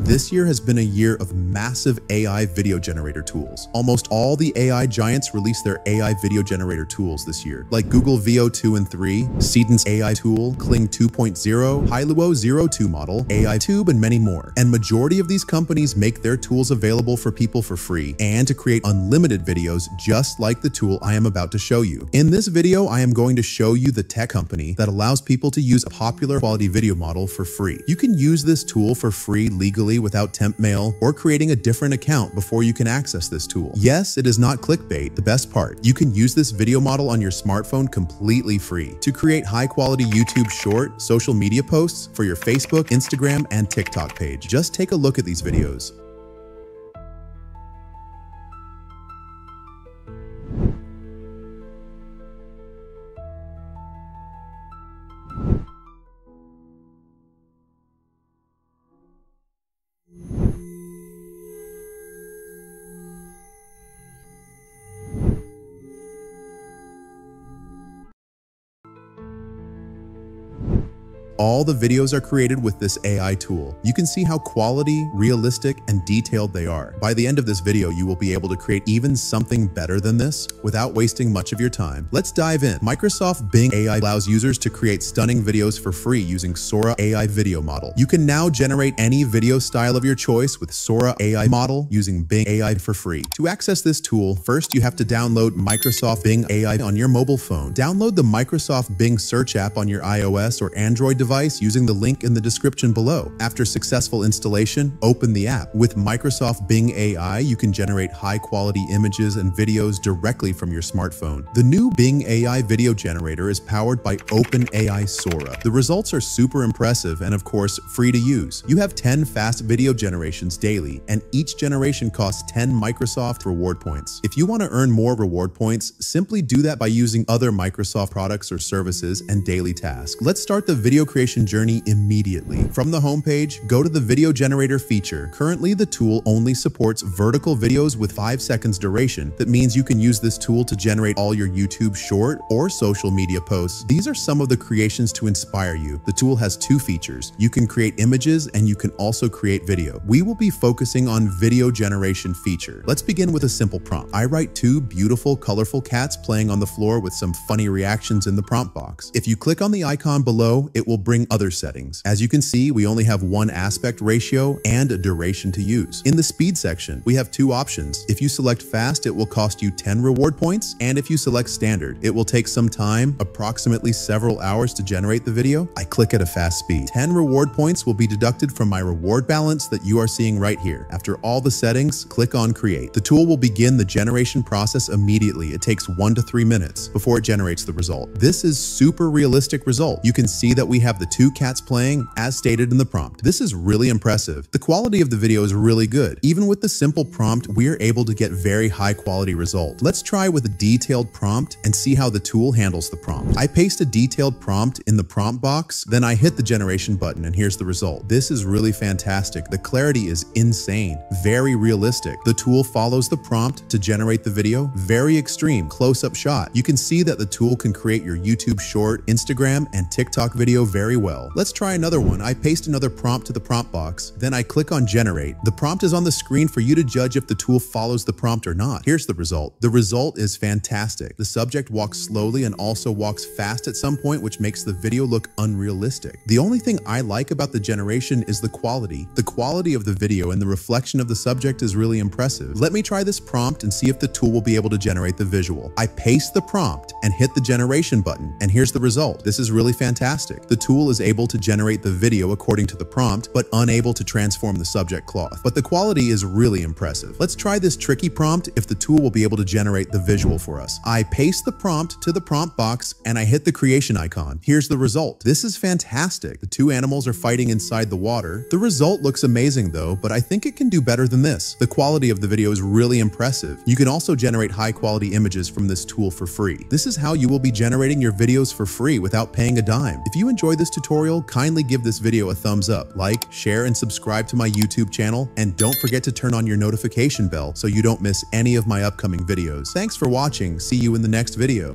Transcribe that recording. This year has been a year of massive AI video generator tools. Almost all the AI giants released their AI video generator tools this year, like Google VO 2 and 3, Seidon's AI tool, Kling 2.0, Hailuo 02 model, AI tube, and many more. And majority of these companies make their tools available for people for free and to create unlimited videos just like the tool I am about to show you. In this video, I am going to show you the tech company that allows people to use a popular quality video model for free. You can use this tool for free legally without temp mail or creating a different account before you can access this tool. Yes, it is not clickbait. The best part, you can use this video model on your smartphone completely free to create high quality YouTube short, social media posts for your Facebook, Instagram, and TikTok page. Just take a look at these videos. All the videos are created with this AI tool. You can see how quality, realistic, and detailed they are. By the end of this video, you will be able to create even something better than this without wasting much of your time. Let's dive in. Microsoft Bing AI allows users to create stunning videos for free using Sora AI video model. You can now generate any video style of your choice with Sora AI model using Bing AI for free. To access this tool, first you have to download Microsoft Bing AI on your mobile phone. Download the Microsoft Bing search app on your iOS or Android device using the link in the description below. After successful installation, open the app. With Microsoft Bing AI, you can generate high-quality images and videos directly from your smartphone. The new Bing AI video generator is powered by OpenAI Sora. The results are super impressive and, of course, free to use. You have 10 fast video generations daily, and each generation costs 10 Microsoft reward points. If you want to earn more reward points, simply do that by using other Microsoft products or services and daily tasks. Let's start the video creation journey immediately. From the homepage, go to the video generator feature. Currently, the tool only supports vertical videos with 5 seconds duration. That means you can use this tool to generate all your YouTube short or social media posts. These are some of the creations to inspire you. The tool has two features. You can create images and you can also create video. We will be focusing on video generation feature. Let's begin with a simple prompt. I write two beautiful, colorful cats playing on the floor with some funny reactions in the prompt box. If you click on the icon below, it will bring other settings. As you can see, we only have one aspect ratio and a duration to use. In the speed section, we have two options. If you select fast, it will cost you 10 reward points, and if you select standard, it will take some time, approximately several hours to generate the video. I click at a fast speed. 10 reward points will be deducted from my reward balance that you are seeing right here. After all the settings, click on create. The tool will begin the generation process immediately. It takes 1 to 3 minutes before it generates the result. This is super realistic result. You can see that we have the two cats playing as stated in the prompt. This is really impressive. The quality of the video is really good. Even with the simple prompt, we are able to get very high quality result. Let's try with a detailed prompt and see how the tool handles the prompt. I paste a detailed prompt in the prompt box, then I hit the generation button and here's the result. This is really fantastic. The clarity is insane, very realistic. The tool follows the prompt to generate the video, very extreme close-up shot. You can see that the tool can create your YouTube short, Instagram, and TikTok video very well. Let's try another one. I paste another prompt to the prompt box, then I click on generate. The prompt is on the screen for you to judge if the tool follows the prompt or not. Here's the result. The result is fantastic. The subject walks slowly and also walks fast at some point, which makes the video look unrealistic. The only thing I like about the generation is the quality. The quality of the video and the reflection of the subject is really impressive. Let me try this prompt and see if the tool will be able to generate the visual. I paste the prompt and hit the generation button, and here's the result. This is really fantastic. The tool is able to generate the video according to the prompt, but unable to transform the subject cloth. But the quality is really impressive. Let's try this tricky prompt if the tool will be able to generate the visual for us. I paste the prompt to the prompt box and I hit the creation icon. Here's the result. This is fantastic. The two animals are fighting inside the water. The result looks amazing though, but I think it can do better than this. The quality of the video is really impressive. You can also generate high quality images from this tool for free. This is how you will be generating your videos for free without paying a dime. If you enjoy this tutorial, kindly give this video a thumbs up, like, share, and subscribe to my YouTube channel. And don't forget to turn on your notification bell so you don't miss any of my upcoming videos. Thanks for watching. See you in the next video.